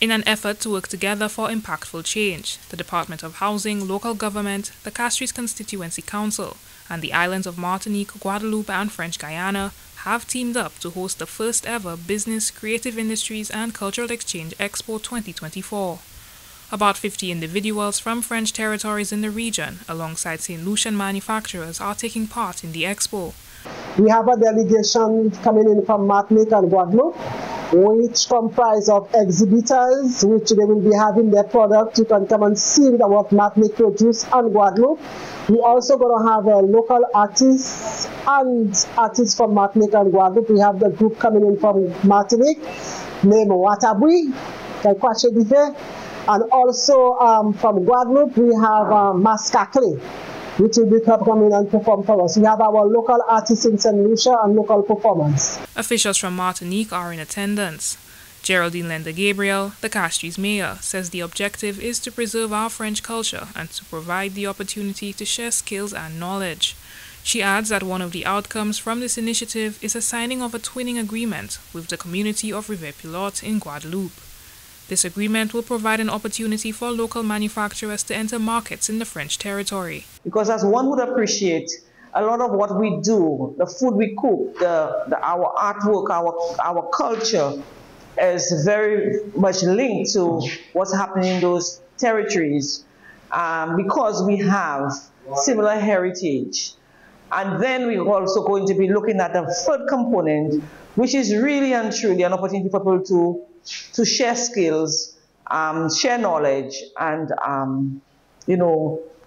In an effort to work together for impactful change, the Department of Housing, Local Government, the Castries Constituency Council, and the islands of Martinique, Guadeloupe, and French Guiana have teamed up to host the first ever Business, Creative Industries, and Cultural Exchange Expo 2024. About 50 individuals from French territories in the region, alongside St. Lucian manufacturers, are taking part in the expo. We have a delegation coming in from Martinique and Guadeloupe, which comprise of exhibitors, which they will be having their product. You can come and see what Martinique produce and Guadeloupe. We're also going to have local artists and artists from Martinique and Guadeloupe. We have the group coming in from Martinique, named Watabui, and also from Guadeloupe we have Mascakle, which will be coming and perform for us. We have our local artists in St. Lucia and local performance. Officials from Martinique are in attendance. Geraldine Lender Gabriel, the Castries mayor, says the objective is to preserve our French culture and to provide the opportunity to share skills and knowledge. She adds that one of the outcomes from this initiative is a signing of a twinning agreement with the community of River Pilote in Guadeloupe. This agreement will provide an opportunity for local manufacturers to enter markets in the French territory. Because as one would appreciate, a lot of what we do, the food we cook, our artwork, our culture is very much linked to what's happening in those territories because we have similar heritage. And then we're also going to be looking at the third component, which is really and truly an opportunity for people to share skills, share knowledge, and,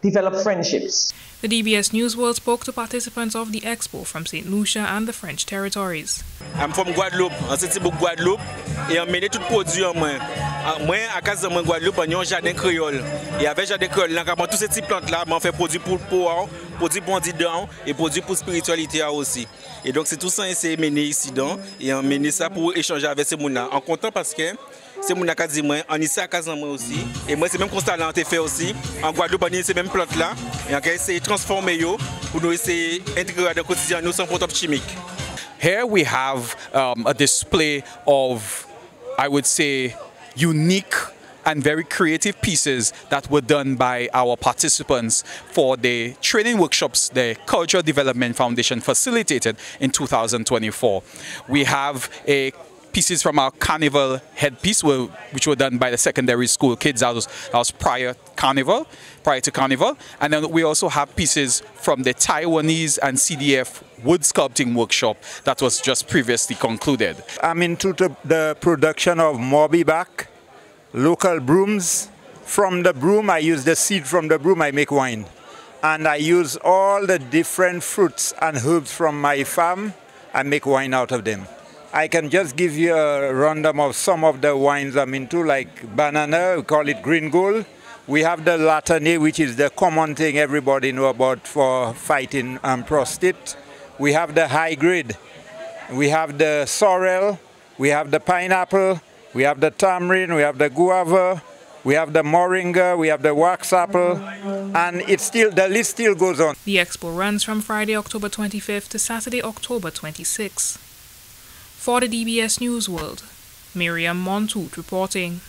develop friendships. The DBS News World spoke to participants of the expo from St. Lucia and the French territories. I'm from Guadeloupe, I city of Guadeloupe, and I made it to produce my casa in Guadeloupe and un jardin créole. Et avec jardin créole, là, comment tous ces petites plantes là, m'ont fait produit pour poire, produit pour dedans et produit pour spiritualité aussi. Et donc c'est tout ça, c'est mené ici dedans et on mené ça pour échanger avec ces gens-là. En comptant parce que c'est mon acadie moi, en ici à casa moi aussi. Et moi c'est même constat là on te fait aussi. En Guadeloupe on ces mêmes plantes là. Et on a essayé de transformer yo pour nous essayer intégrer dans quotidien nous sans produits chimiques. Here we have a display of, I would say, unique and very creative pieces that were done by our participants for the training workshops the Culture Development Foundation facilitated in 2024. We have pieces from our carnival headpiece, which were done by the secondary school kids. That was prior to carnival. And then we also have pieces from the Taiwanese and CDF wood sculpting workshop that was just previously concluded. I'm into the production of Morbi Back, local brooms. From the broom, I use the seed from the broom, I make wine. And I use all the different fruits and herbs from my farm, I make wine out of them. I can just give you a rundown of some of the wines I'm into, like banana, we call it green gold. We have the latane, which is the common thing everybody know about for fighting prostate. We have the high grade. We have the sorrel. We have the pineapple. We have the tamarind. We have the guava. We have the moringa, we have the wax apple, and the list still goes on. The expo runs from Friday, October 25th to Saturday, October 26th. For the DBS News World, Miriam Montout reporting.